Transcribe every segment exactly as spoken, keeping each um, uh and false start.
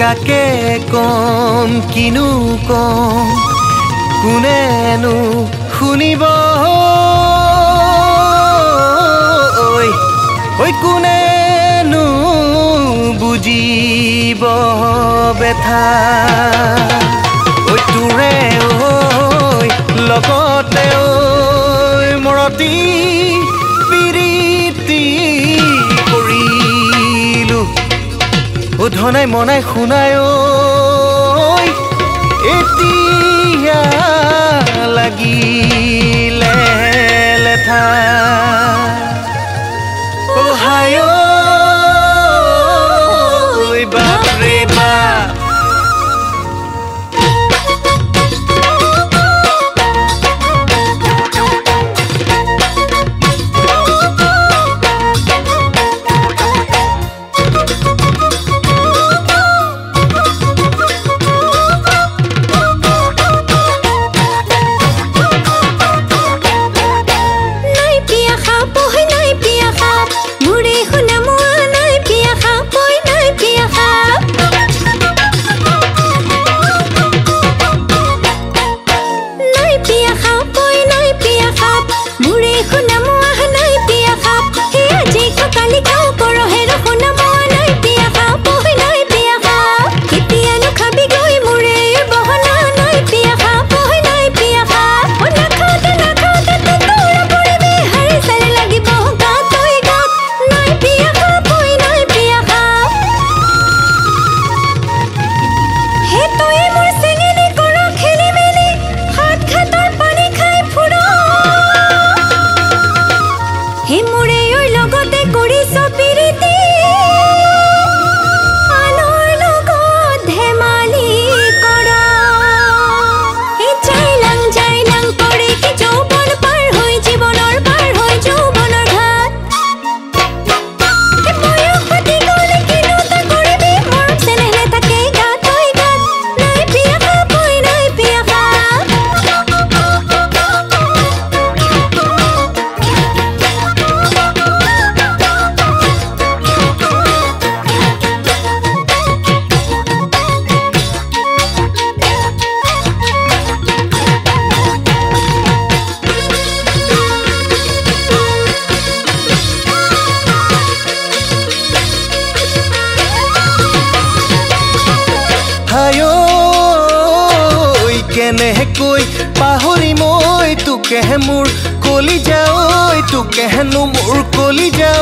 কাকে কম কিনো কম কোনেনো শুনিব ঐ ঐ কোনেনো বুজিব বেথা ঐ তোৰে ঐ লগতে ঐ মৰতি ধনাই মনাই শুনায় এতিয়া লাগিলে লেথা অহায় বাপৰে বাপ Hãy subscribe cho kênh Ghiền Mì Gõ Để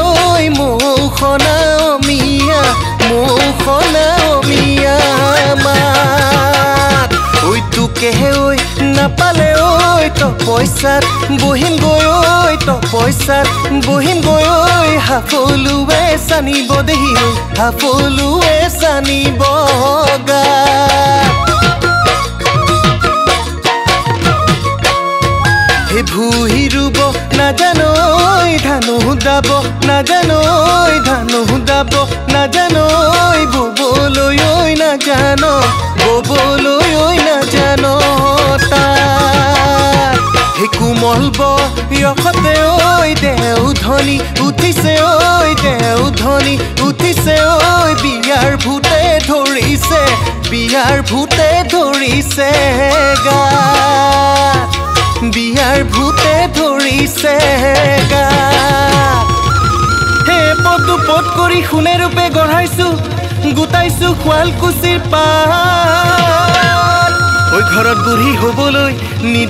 không bỏ lỡ những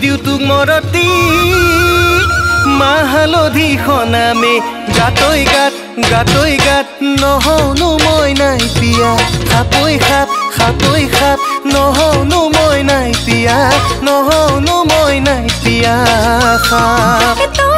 video hấp dẫn